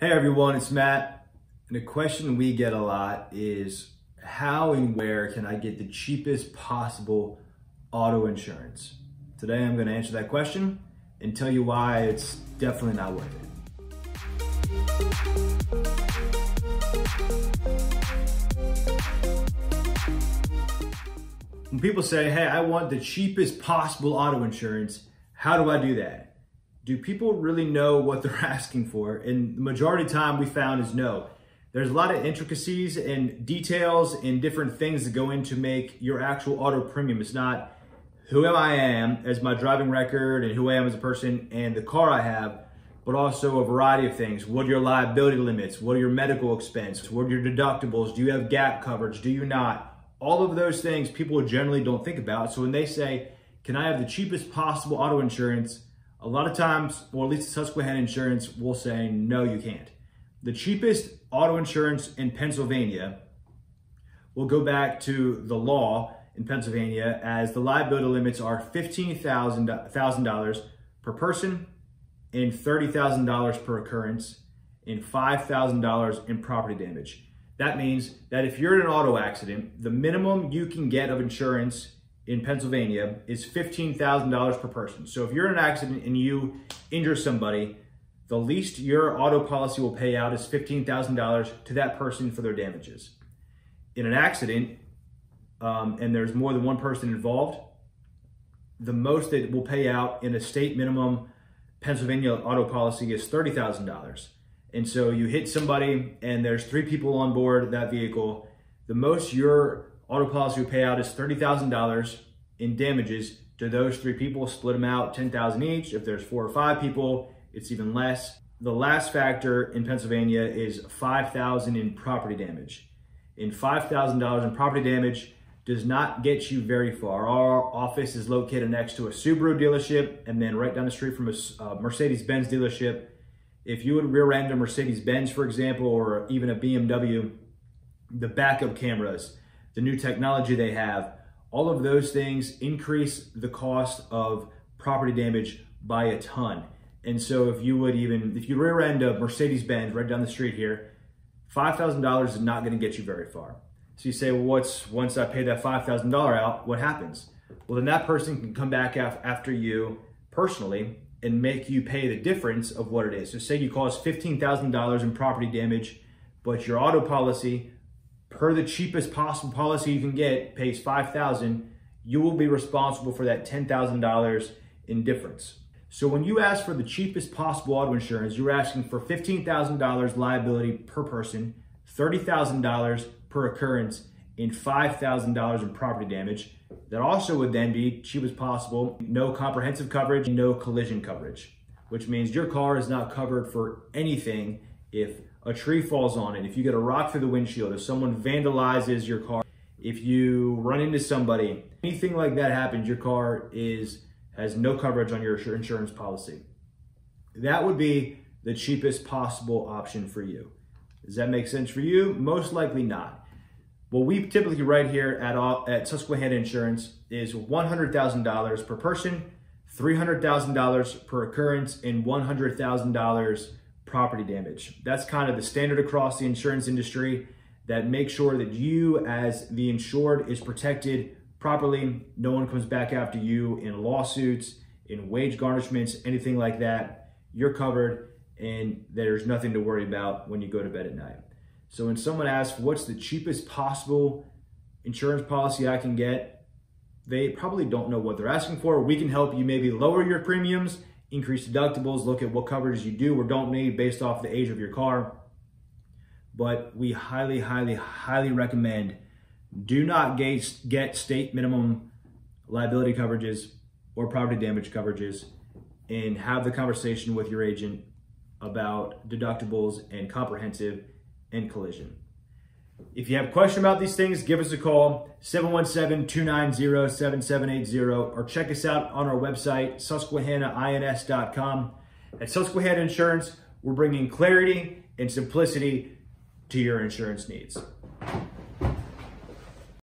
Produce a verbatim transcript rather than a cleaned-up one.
Hey everyone, it's Matt, and a question we get a lot is how and where can I get the cheapest possible auto insurance? Today I'm going to answer that question and tell you why it's definitely not worth it. When people say, hey, I want the cheapest possible auto insurance, how do I do that? Do people really know what they're asking for? And the majority of the time we found is no. There's a lot of intricacies and details and different things that go in to make your actual auto premium. It's not who am I am as my driving record and who I am as a person and the car I have, but also a variety of things. What are your liability limits? What are your medical expenses? What are your deductibles? Do you have gap coverage? Do you not? All of those things people generally don't think about. So when they say, can I have the cheapest possible auto insurance? A lot of times, or at least Susquehanna Insurance will say, no, you can't. The cheapest auto insurance in Pennsylvania will go back to the law in Pennsylvania as the liability limits are fifteen thousand dollars per person and thirty thousand dollars per occurrence and five thousand dollars in property damage. That means that if you're in an auto accident, the minimum you can get of insurance in Pennsylvania is fifteen thousand dollars per person. So if you're in an accident and you injure somebody, the least your auto policy will pay out is fifteen thousand dollars to that person for their damages. In an accident, um, and there's more than one person involved, the most that will pay out in a state minimum Pennsylvania auto policy is thirty thousand dollars. And so you hit somebody and there's three people on board that vehicle, the most your auto policy will pay out is thirty thousand dollars in damages to those three people. Split them out, ten thousand dollars each. If there's four or five people, it's even less. The last factor in Pennsylvania is five thousand dollars in property damage. And five thousand dollars in property damage does not get you very far. Our office is located next to a Subaru dealership and then right down the street from a Mercedes-Benz dealership. If you would rear end a Mercedes-Benz, for example, or even a B M W, the backup cameras, the new technology they have, all of those things increase the cost of property damage by a ton. And so if you would even, if you rear end a Mercedes-Benz right down the street here, five thousand dollars is not gonna get you very far. So you say, well, what's, once I pay that five thousand dollars out, what happens? Well, then that person can come back af- after you personally and make you pay the difference of what it is. So say you caused fifteen thousand dollars in property damage, but your auto policy per the cheapest possible policy you can get pays five thousand dollars, you will be responsible for that ten thousand dollars in difference. So when you ask for the cheapest possible auto insurance, you're asking for fifteen thousand dollars liability per person, thirty thousand dollars per occurrence, and five thousand dollars in property damage. That also would then be cheapest possible, no comprehensive coverage, no collision coverage, which means your car is not covered for anything if a tree falls on it, if you get a rock through the windshield, if someone vandalizes your car, if you run into somebody, anything like that happens, your car is has no coverage on your insurance policy. That would be the cheapest possible option for you. Does that make sense for you? Most likely not. What we typically write here at, all, at Susquehanna Insurance is one hundred thousand dollars per person, three hundred thousand dollars per occurrence, and one hundred thousand dollars property damage. That's kind of the standard across the insurance industry that makes sure that you as the insured is protected properly. No one comes back after you in lawsuits, in wage garnishments, anything like that. You're covered and there's nothing to worry about when you go to bed at night. So when someone asks, what's the cheapest possible insurance policy I can get? They probably don't know what they're asking for. We can help you maybe lower your premiums, increase deductibles, look at what coverages you do or don't need based off the age of your car. But we highly, highly, highly recommend do not get state minimum liability coverages or property damage coverages, and have the conversation with your agent about deductibles and comprehensive and collision. If you have a question about these things, give us a call, seven one seven, two nine zero, seven seven eight zero, or check us out on our website, susquehanna ins dot com. At Susquehanna Insurance, we're bringing clarity and simplicity to your insurance needs.